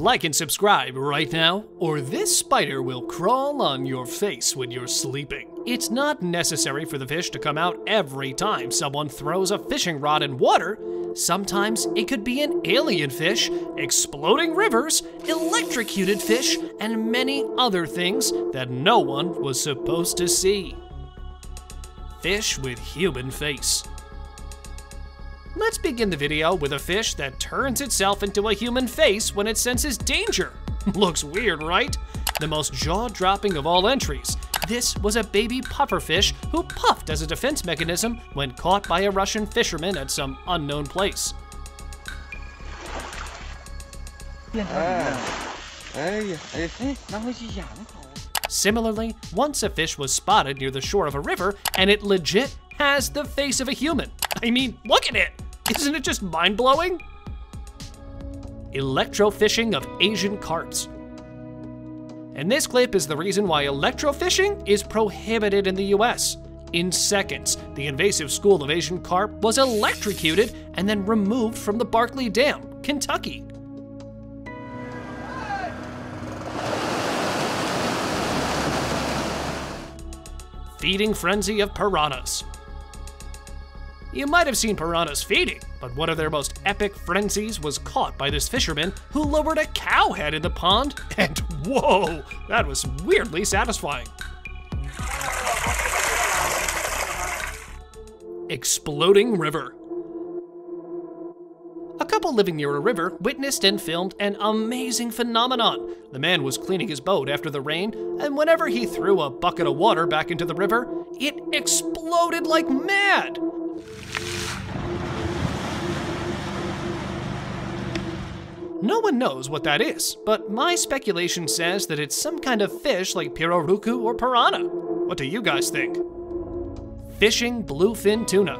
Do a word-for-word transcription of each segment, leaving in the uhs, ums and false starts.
like and subscribe right now, or this spider will crawl on your face when you're sleeping. It's not necessary for the fish to come out every time someone throws a fishing rod in water. Sometimes it could be an alien fish, exploding rivers, electrocuted fish, and many other things that no one was supposed to see. Fish with human face. Let's begin the video with a fish that turns itself into a human face when it senses danger. Looks weird, right? The most jaw-dropping of all entries. This was a baby pufferfish who puffed as a defense mechanism when caught by a Russian fisherman at some unknown place. Similarly, once a fish was spotted near the shore of a river, and it legit has the face of a human. I mean, look at it! Isn't it just mind-blowing? Electrofishing of Asian carps. And this clip is the reason why electrofishing is prohibited in the U S. In seconds, the invasive school of Asian carp was electrocuted and then removed from the Barkley Dam, Kentucky. Feeding frenzy of piranhas. You might have seen piranhas feeding, but one of their most epic frenzies was caught by this fisherman who lowered a cow head in the pond, and whoa, that was weirdly satisfying. Exploding river. A couple living near a river witnessed and filmed an amazing phenomenon. The man was cleaning his boat after the rain, and whenever he threw a bucket of water back into the river, it exploded like mad. No one knows what that is, but my speculation says that it's some kind of fish like pirarucu or piranha. What do you guys think? Fishing bluefin tuna.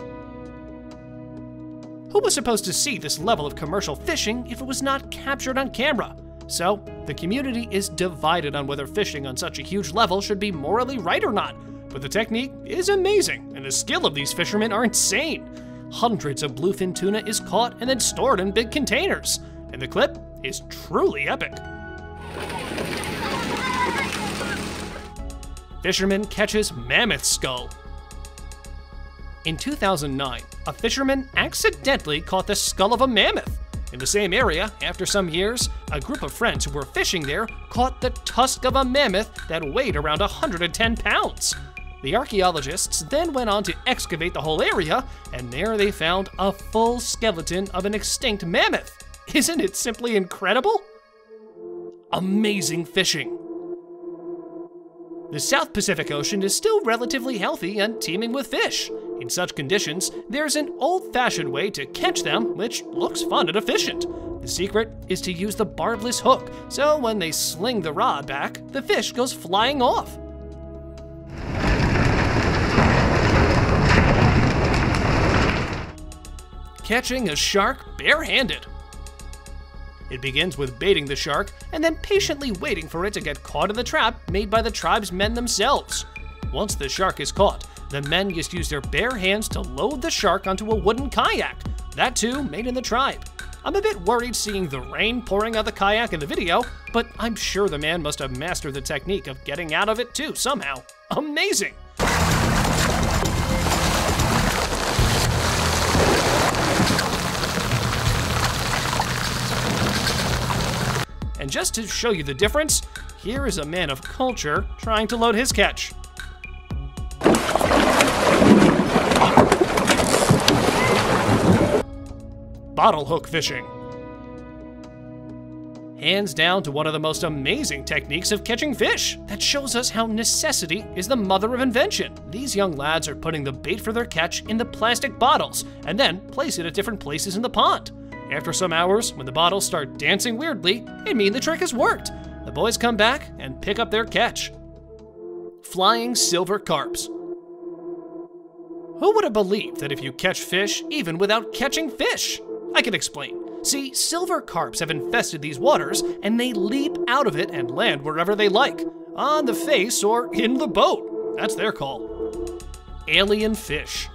Who was supposed to see this level of commercial fishing if it was not captured on camera? So, the community is divided on whether fishing on such a huge level should be morally right or not, but the technique is amazing, and the skill of these fishermen are insane. Hundreds of bluefin tuna is caught and then stored in big containers. And the clip is truly epic. Fisherman catches mammoth skull. In two thousand nine, a fisherman accidentally caught the skull of a mammoth. In the same area, after some years, a group of friends who were fishing there caught the tusk of a mammoth that weighed around one hundred ten pounds. The archaeologists then went on to excavate the whole area, and there they found a full skeleton of an extinct mammoth. Isn't it simply incredible? Amazing fishing. The South Pacific Ocean is still relatively healthy and teeming with fish. In such conditions, there's an old-fashioned way to catch them, which looks fun and efficient. The secret is to use the barbless hook, so when they sling the rod back, the fish goes flying off. Catching a shark barehanded. It begins with baiting the shark and then patiently waiting for it to get caught in the trap made by the tribe's men themselves. Once the shark is caught, the men just use their bare hands to load the shark onto a wooden kayak, that too made in the tribe. I'm a bit worried seeing the rain pouring out the kayak in the video, but I'm sure the man must have mastered the technique of getting out of it too somehow. Amazing! And just to show you the difference, here is a man of culture trying to load his catch. Bottle hook fishing. Hands down to one of the most amazing techniques of catching fish. That shows us how necessity is the mother of invention. These young lads are putting the bait for their catch in the plastic bottles and then place it at different places in the pond. After some hours, when the bottles start dancing weirdly, it means the trick has worked. The boys come back and pick up their catch. Flying silver carps. Who would have believed that if you catch fish, even without catching fish? I can explain. See, silver carps have infested these waters, and they leap out of it and land wherever they like, on the face or in the boat. That's their call. Alien fish.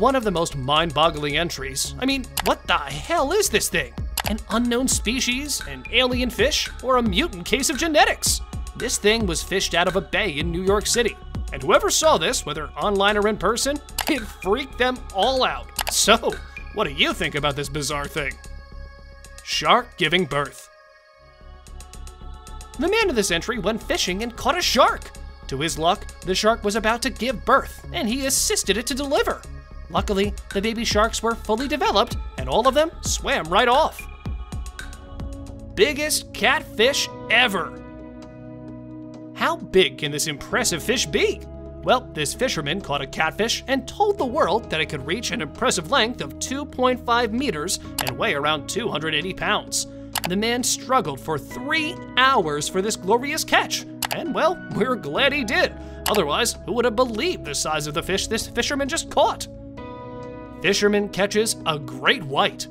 One of the most mind-boggling entries. I mean, what the hell is this thing? an unknown species, an alien fish, or a mutant case of genetics. This thing was fished out of a bay in New York City. And whoever saw this, whether online or in person, it freaked them all out. So, what do you think about this bizarre thing? Shark giving birth. The man of this entry went fishing and caught a shark. To his luck, the shark was about to give birth, and he assisted it to deliver. Luckily, the baby sharks were fully developed, and all of them swam right off. Biggest catfish ever. How big can this impressive fish be? Well, this fisherman caught a catfish and told the world that it could reach an impressive length of two point five meters and weigh around two hundred eighty pounds. The man struggled for three hours for this glorious catch. And well, we're glad he did. Otherwise, who would have believed the size of the fish this fisherman just caught? Fisherman catches a great white.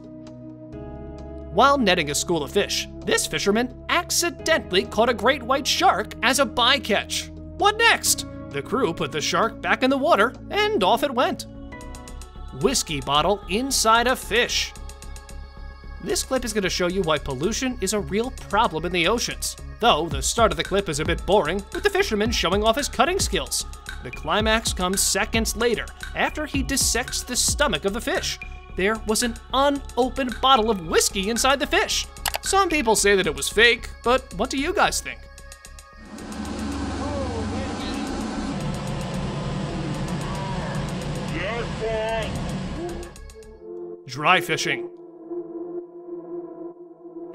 While netting a school of fish, this fisherman accidentally caught a great white shark as a bycatch. What next? The crew put the shark back in the water and off it went. Whiskey bottle inside a fish. This clip is going to show you why pollution is a real problem in the oceans. Though the start of the clip is a bit boring, with the fisherman showing off his cutting skills. The climax comes seconds later, after he dissects the stomach of the fish. There was an unopened bottle of whiskey inside the fish. Some people say that it was fake, but what do you guys think? Dry fishing.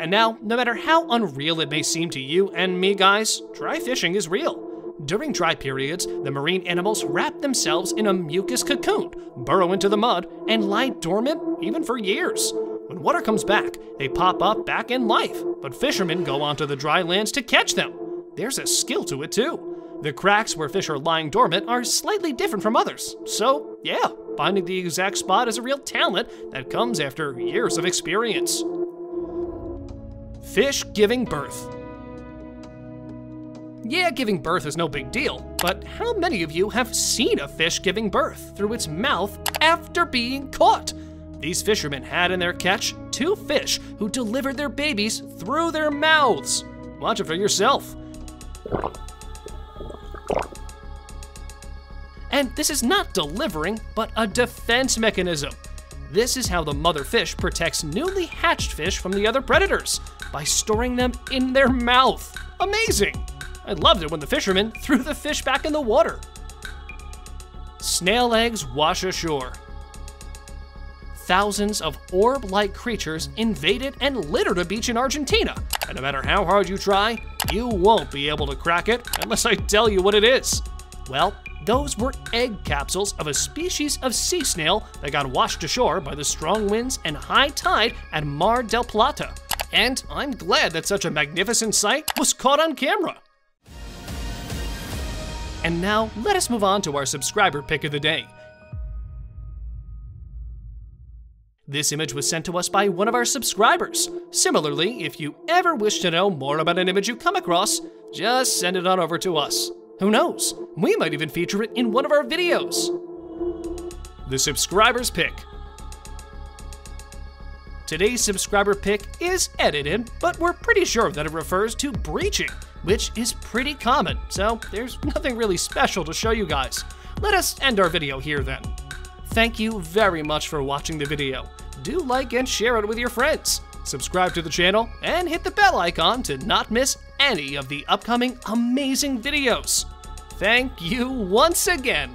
And now, no matter how unreal it may seem to you and me guys, dry fishing is real. During dry periods, the marine animals wrap themselves in a mucus cocoon, burrow into the mud, and lie dormant even for years. When water comes back, they pop up back in life, but fishermen go onto the dry lands to catch them. There's a skill to it too. The cracks where fish are lying dormant are slightly different from others. So yeah, finding the exact spot is a real talent that comes after years of experience. Fish giving birth. Yeah, giving birth is no big deal, but how many of you have seen a fish giving birth through its mouth after being caught? These fishermen had in their catch two fish who delivered their babies through their mouths. Watch it for yourself. And this is not delivering, but a defense mechanism. This is how the mother fish protects newly hatched fish from the other predators, by storing them in their mouth. Amazing! I loved it when the fisherman threw the fish back in the water. Snail eggs wash ashore. Thousands of orb-like creatures invaded and littered a beach in Argentina, and no matter how hard you try, you won't be able to crack it unless I tell you what it is. Well, those were egg capsules of a species of sea snail that got washed ashore by the strong winds and high tide at Mar del Plata. And I'm glad that such a magnificent sight was caught on camera. And now, let us move on to our subscriber pick of the day. This image was sent to us by one of our subscribers. Similarly, if you ever wish to know more about an image you come across, just send it on over to us. Who knows? We might even feature it in one of our videos. The subscriber's pick. Today's subscriber pick is edited, but we're pretty sure that it refers to breaching, which is pretty common, so there's nothing really special to show you guys. Let us end our video here then. Thank you very much for watching the video. Do like and share it with your friends. Subscribe to the channel and hit the bell icon to not miss any of the upcoming amazing videos. Thank you once again.